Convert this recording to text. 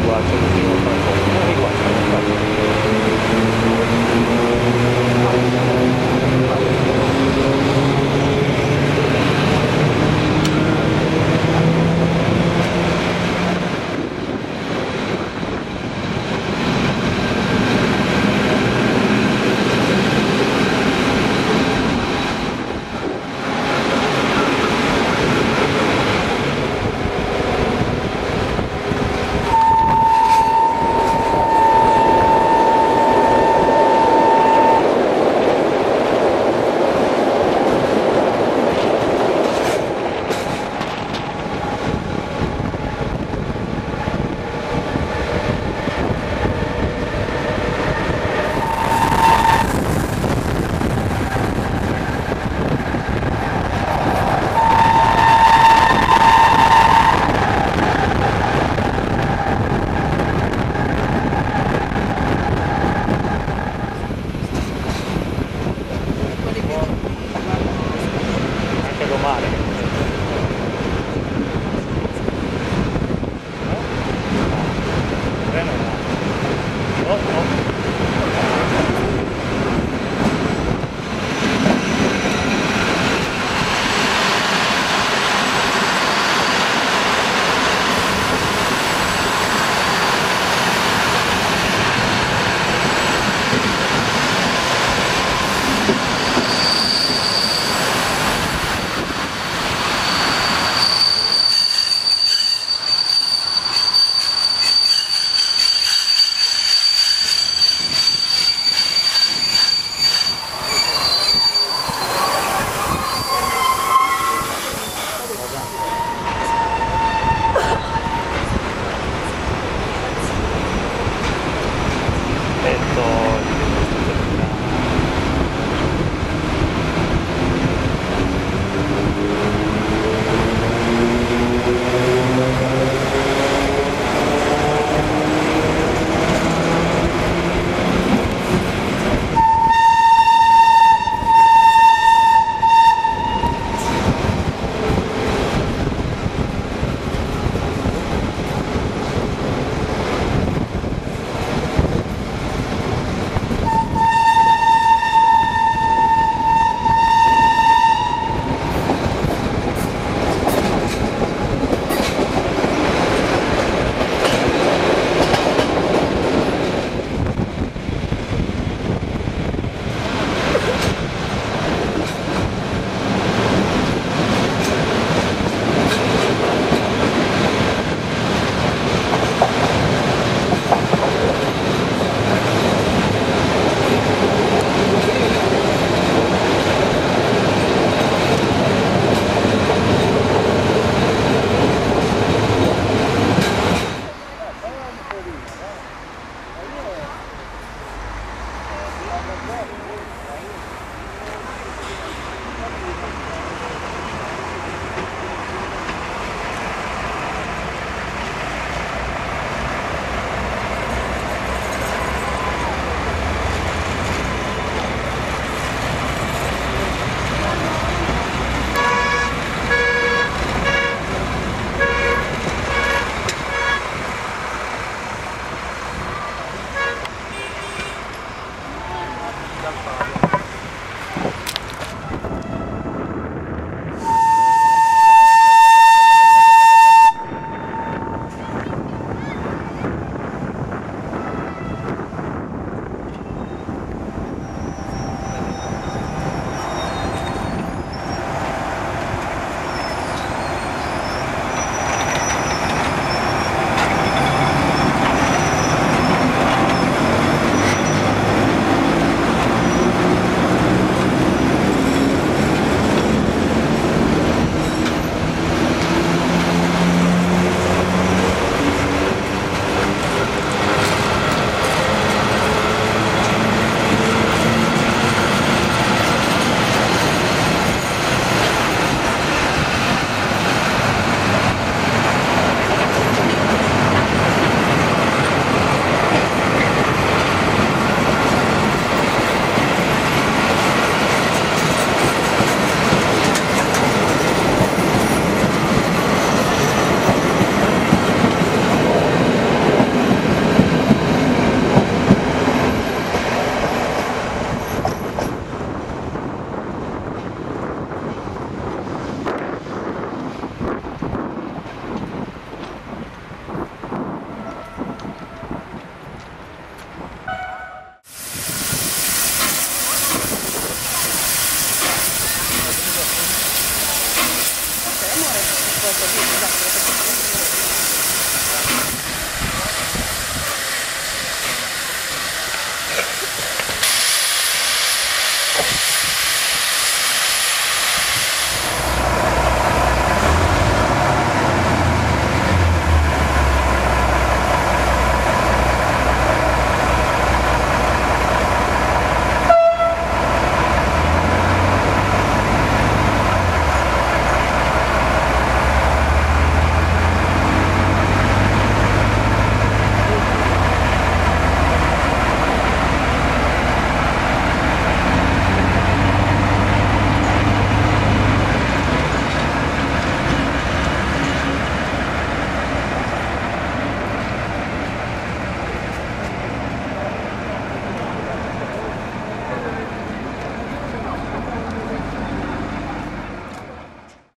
Grazie.